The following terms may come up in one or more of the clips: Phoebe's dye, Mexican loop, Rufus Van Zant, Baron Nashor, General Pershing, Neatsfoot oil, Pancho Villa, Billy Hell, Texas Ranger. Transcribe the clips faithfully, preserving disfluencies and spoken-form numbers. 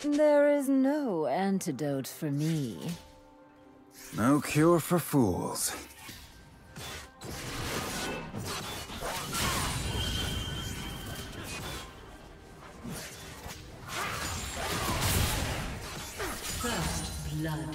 There is no antidote for me. No cure for fools. First blood.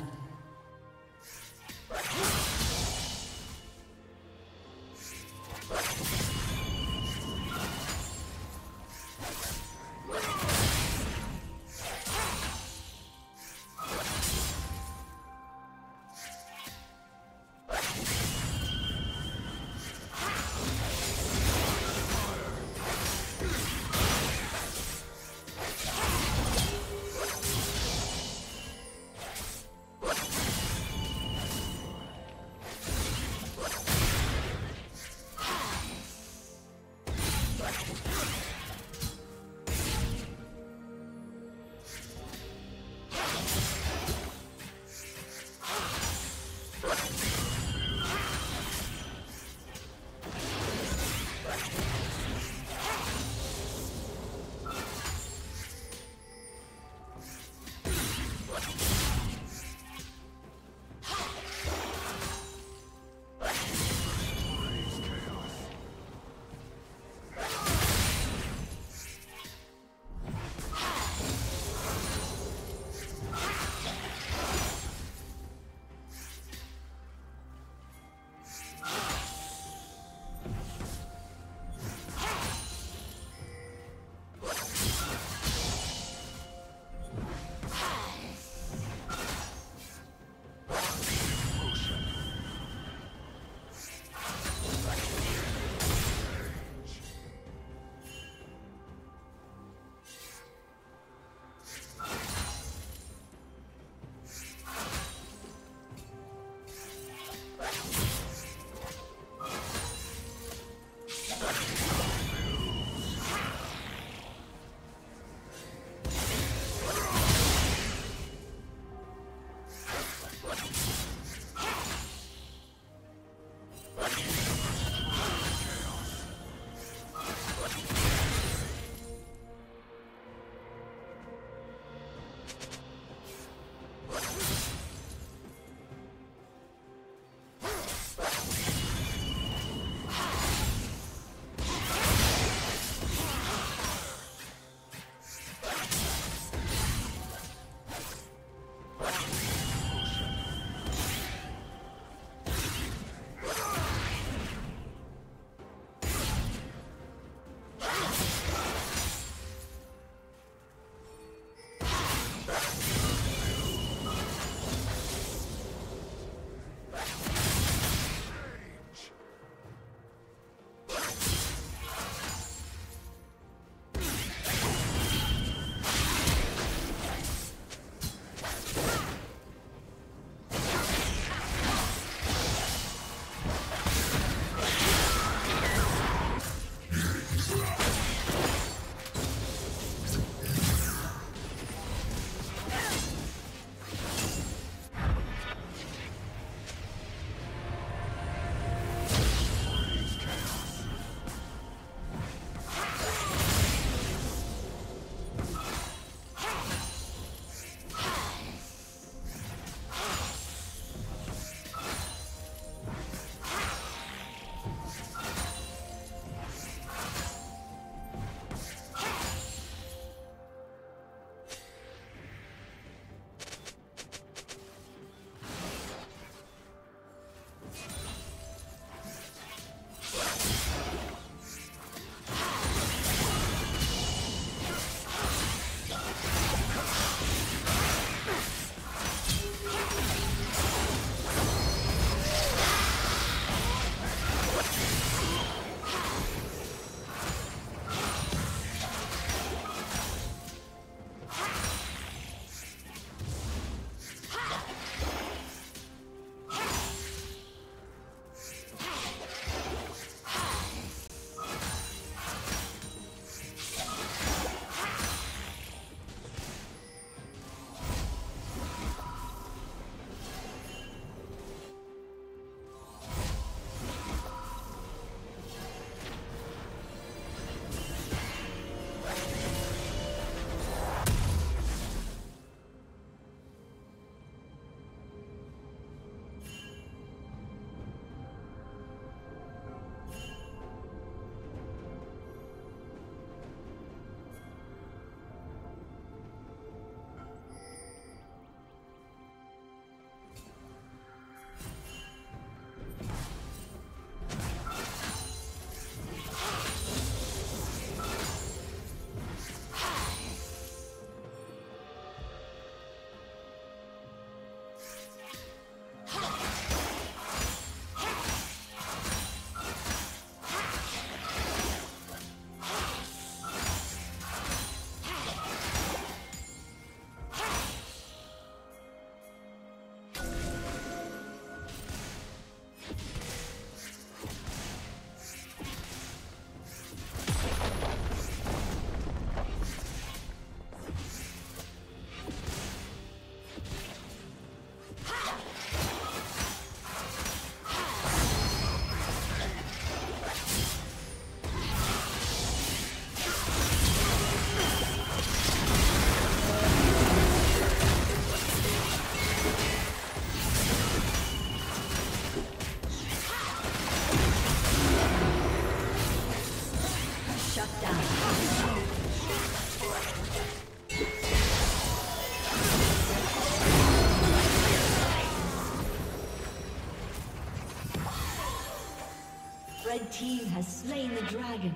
team has slain the dragon.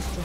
destroyed.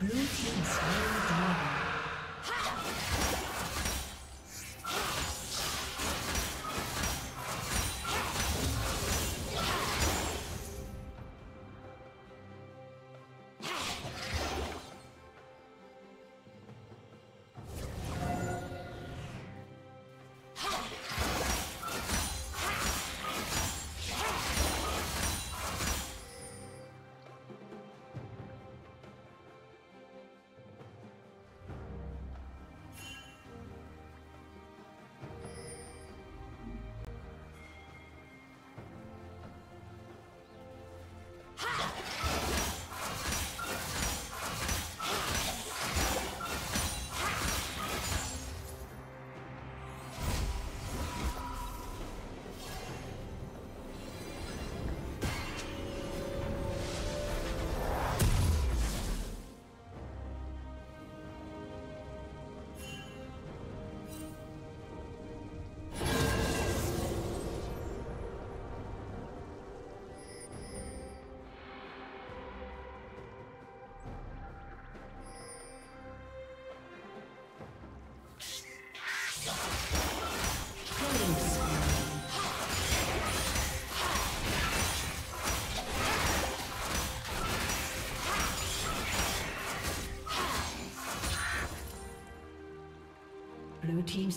Blue team's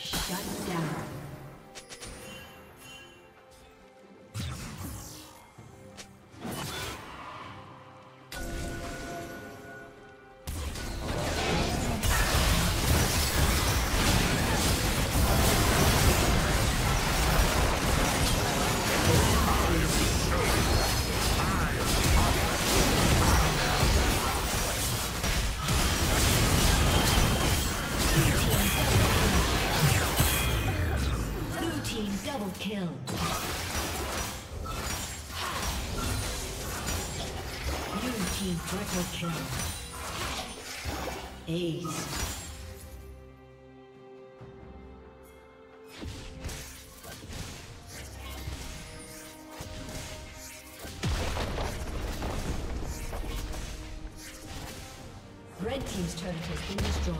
Shut down. Kill. Unity triple kill. Ace. Red team's turret has been destroyed.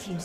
Team's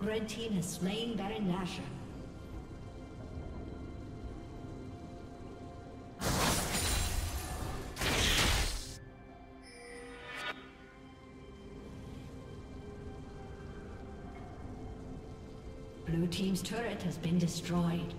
Red team has slain Baron Nashor. Blue team's turret has been destroyed.